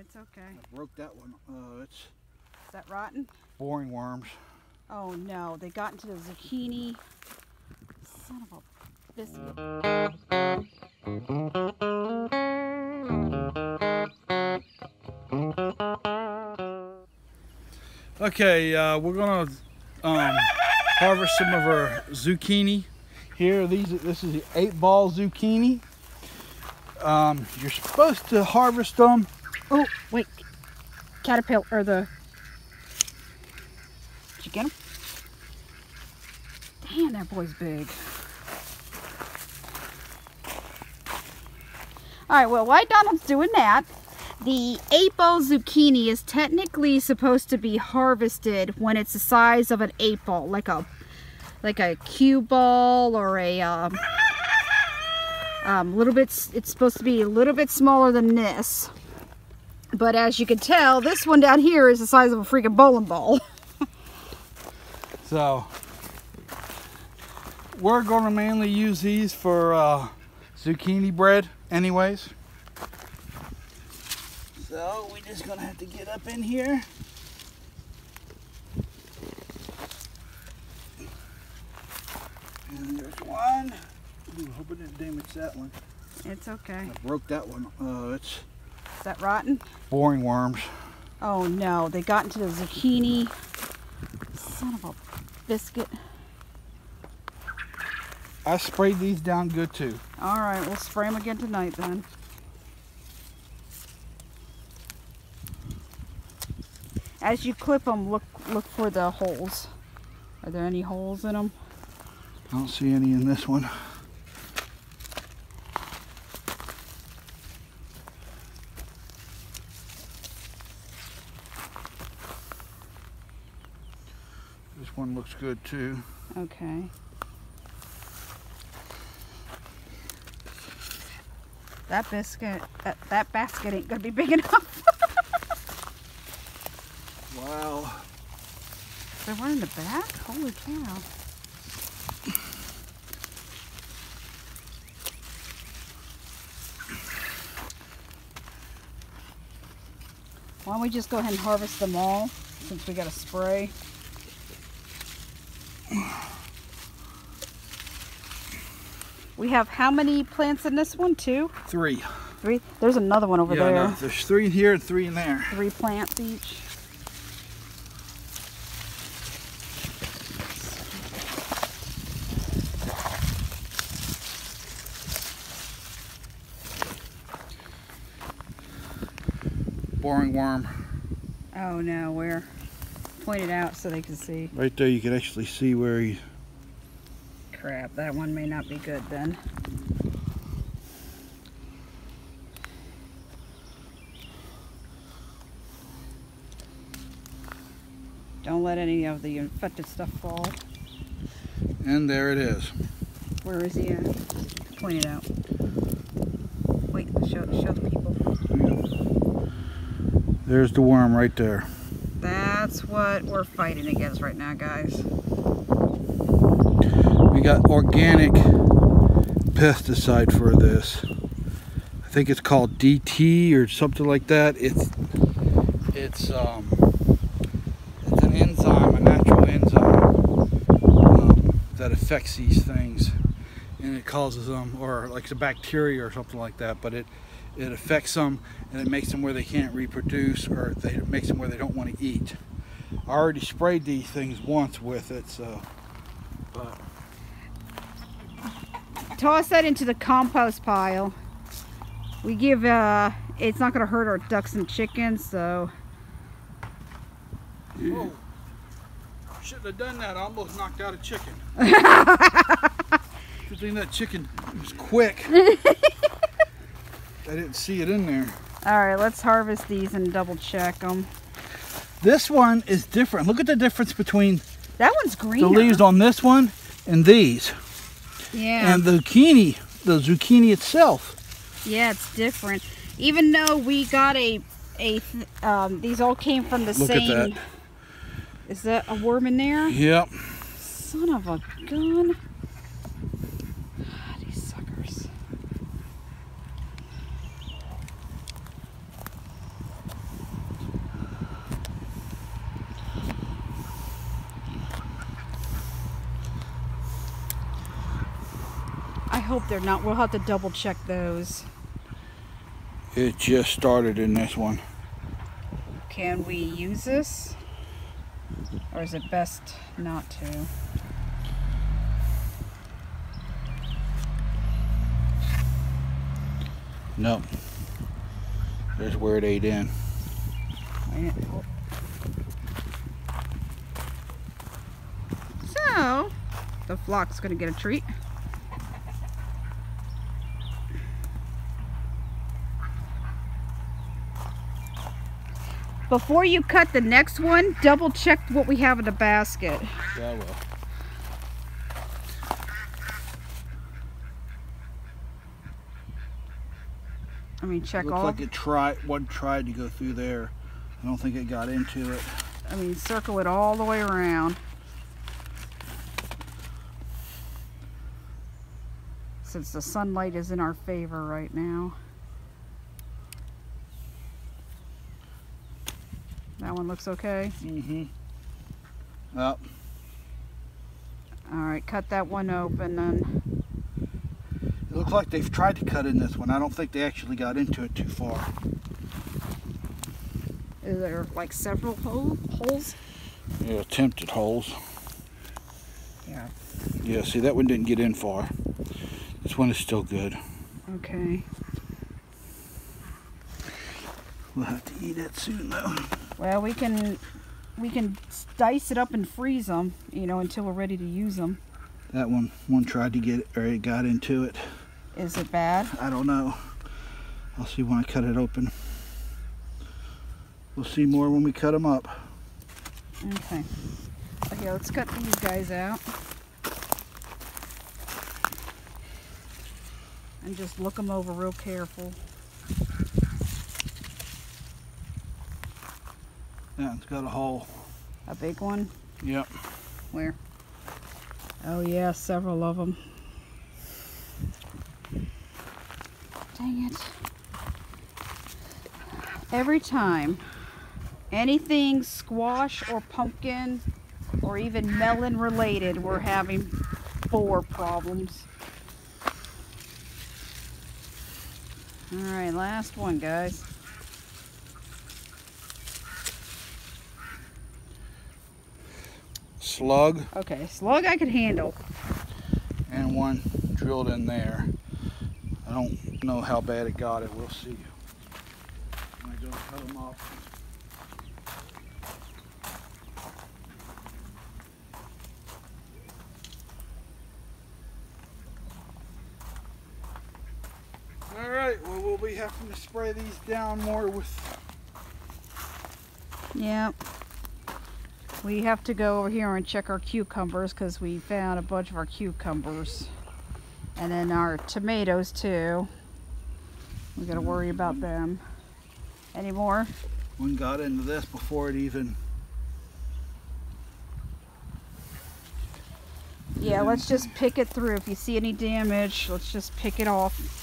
It's okay. I broke that one. Is that rotten? Boring worms. Oh no, they got into the zucchini. Son of a biscuit. Okay, we're gonna harvest some of our zucchini. Here, this is the 8-ball zucchini. You're supposed to harvest them. Oh, wait. Caterpillar, or the... Did you get them? Damn, that boy's big. Alright, well, while Donald's doing that, the 8-ball zucchini is technically supposed to be harvested when it's the size of an 8-ball, like a cue ball or a little bit. It's supposed to be a little bit smaller than this, but as you can tell, this one down here is the size of a freaking bowling ball. So we're going to mainly use these for zucchini bread anyways, so we're just gonna have to get up in here. And there's one. Ooh, I hope I didn't damage that one. It's okay. I broke that one. Is that rotten? Boring worms. Oh no, they got into the zucchini. Son of a biscuit. I sprayed these down good too. Alright, we'll spray them again tonight then. As you clip them, look for the holes. Are there any holes in them? I don't see any in this one. This one looks good too. Okay. That basket ain't gonna be big enough. Wow. Is there one in the back? Holy cow. Why don't we just go ahead and harvest them all, since we got a spray. We have how many plants in this one? 2? 3. 3? There's another one over there. No, there's 3 here and 3 in there. 3 plants each. Boring worm. Oh no, where? Point it out so they can see. Right there, you can actually see where he... Crap, that one may not be good then. Don't let any of the infected stuff fall. And there it is. Where is he at? Point it out. Wait, show the people. There's the worm right there. That's what we're fighting against right now, guys. We got organic pesticide for this. I think it's called DT or something like that. It's an enzyme, a natural enzyme that affects these things, and it causes them, or like the bacteria or something like that. But it affects them, and it makes them where they can't reproduce, or it makes them where they don't want to eat. I already sprayed these things once with it, so. But. Toss that into the compost pile. We give, it's not going to hurt our ducks and chickens, so. Whoa. I shouldn't have done that. I almost knocked out a chicken. Good thing that chicken was quick. I didn't see it in there. Alright, let's harvest these and double check them. This one is different. Look at the difference between that one's green. The leaves on this one and these. Yeah. And the zucchini itself. Yeah, it's different. Even though we got these all came from the same. Look at that. Is that a worm in there? Yep. Son of a gun. hope they're not. We'll have to double check those. It just started in this one. Can we use this? Or is it best not to? No. There's where it ate in. So, the flock's gonna get a treat. Before you cut the next one, double check what we have in the basket. Yeah, I will. I mean, check all. Looks like it tried to go through there. I don't think it got into it. I mean, circle it all the way around. Since the sunlight is in our favor right now. That one looks okay. Mm-hmm. Well. All right, cut that one open then. It looks like they've tried to cut in this one. I don't think they actually got into it too far. Is there like several holes? Yeah, attempted holes. Yeah. Yeah, see, that one didn't get in far. This one is still good. Okay. We'll have to eat it soon though. Well, we can dice it up and freeze them, you know, until we're ready to use them. That one tried to get, or it got into it. Is it bad? I don't know. I'll see when I cut it open. We'll see more when we cut them up. Okay. Okay, let's cut these guys out. And just look them over real careful. That one's got a hole. A big one? Yep. Where? Oh yeah, several of them. Dang it. Every time anything squash or pumpkin or even melon related, we're having borer problems. Alright, last one, guys. Slug. Okay, slug I could handle. And one drilled in there. I don't know how bad it got it. We'll see. I'm gonna go cut them off. All right. Well, we'll be having to spray these down more with. Yeah. We have to go over here and check our cucumbers because we found a bunch of our cucumbers. And then our tomatoes too. We gotta worry about them. Any more? One got into this before it even... Yeah, let's just pick it through. If you see any damage, let's just pick it off.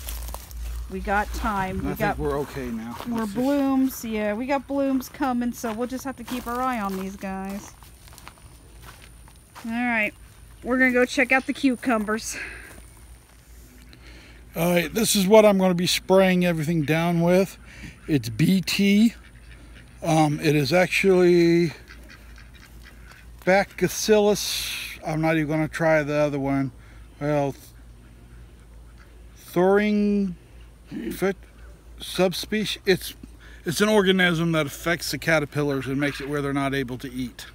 We got time. We got, we're okay now. We're blooms. Yeah, we got blooms coming, so we'll just have to keep our eye on these guys. All right, we're going to go check out the cucumbers. All right, this is what I'm going to be spraying everything down with. It's BT. It is actually Bacillus. I'm not even going to try the other one. Well, Thuringiensis. Subspecies. It's an organism that affects the caterpillars and makes it where they're not able to eat.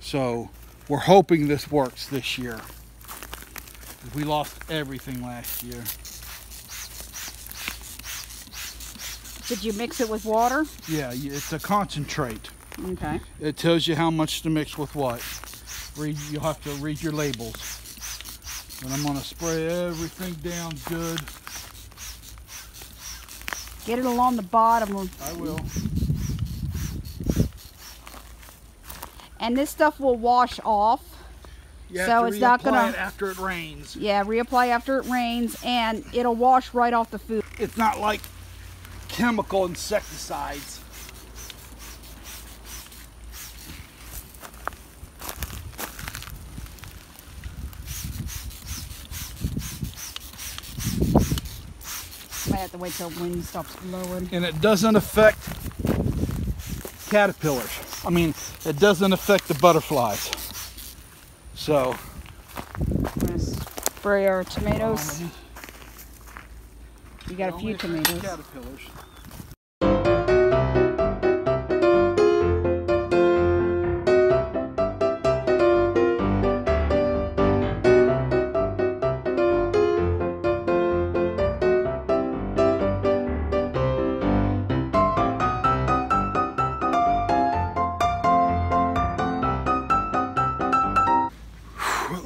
So we're hoping this works this year. We lost everything last year. Did you mix it with water? Yeah, it's a concentrate. Okay. It tells you how much to mix with what. You'll have to read your labels. And I'm going to spray everything down good. Get it along the bottom. I will. And this stuff will wash off. Yeah, so it's not gonna. Reapply after it rains. Yeah, reapply after it rains, and it'll wash right off the food. It's not like chemical insecticides. to wait till wind stops blowing. And it doesn't affect caterpillars. I mean, it doesn't affect the butterflies. So we're gonna spray our tomatoes. You got a few tomatoes. Caterpillars.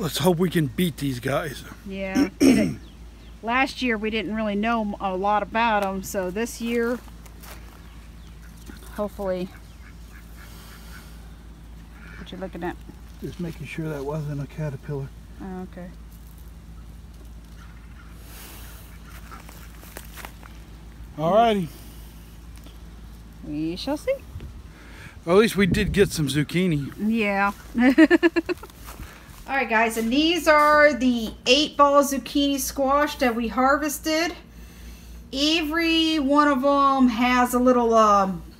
Let's hope we can beat these guys. Yeah. Last year we didn't really know a lot about them, so this year hopefully. What you looking at? Just making sure that wasn't a caterpillar. Oh, okay. Alrighty. We shall see. Well, at least we did get some zucchini. Yeah. All right, guys, and these are the 8-ball zucchini squash that we harvested. Every one of them has a little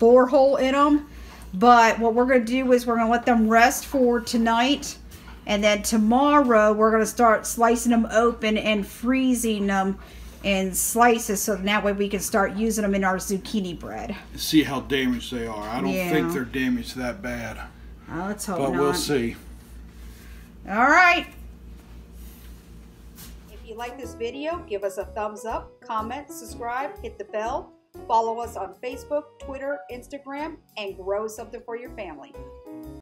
borehole in them, but what we're going to do is we're going to let them rest for tonight, and then tomorrow we're going to start slicing them open and freezing them in slices, so that way we can start using them in our zucchini bread. See how damaged they are. I don't think they're damaged that bad. Let's hope not. But we'll see. All right. If you like this video, give us a thumbs up, comment, subscribe, hit the bell, follow us on Facebook, Twitter, Instagram, and grow something for your family.